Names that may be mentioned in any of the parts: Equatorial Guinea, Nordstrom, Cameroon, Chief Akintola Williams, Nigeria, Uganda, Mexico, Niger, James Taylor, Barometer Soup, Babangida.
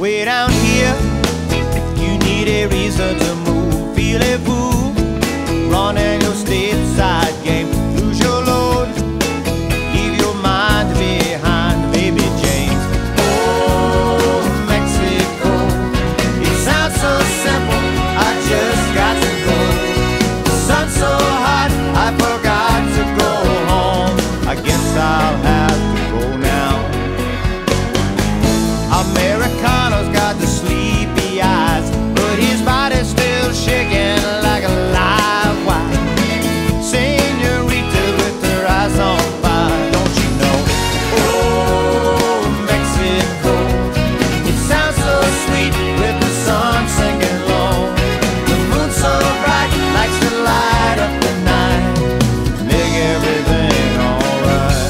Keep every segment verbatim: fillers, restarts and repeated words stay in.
Way down here, you need a reason to move. Feel a fool, run and you'll stay inside game. Lose your load, leave your mind behind, baby James. Oh, Mexico, it sounds so simple, I just got to go. The sun's so hot, I forgot to go home. I guess I'll have to go now. America got the sleepy eyes, but his body's still shaking like a live wire. Senorita with her eyes on fire, don't you know? Oh, Mexico, it sounds so sweet with the sun sinking low. The moon so bright, likes to light up the night, make everything alright.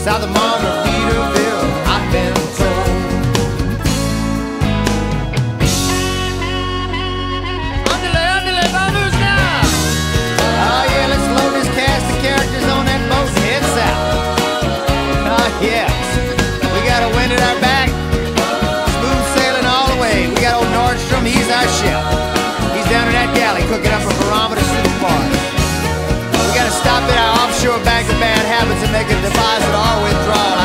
South of Mama Peterville, I've been told. Andale, andale, vamos now. Oh yeah, let's load this cast of characters on that boat and head south. Oh yeah, we got a wind at our back, smooth sailing all the way. We got old Nordstrom, he's our chef. He's down in that galley cooking up a barometer soup bar. We gotta stop at our offshore bank of bad habits and make a deposit or withdrawal.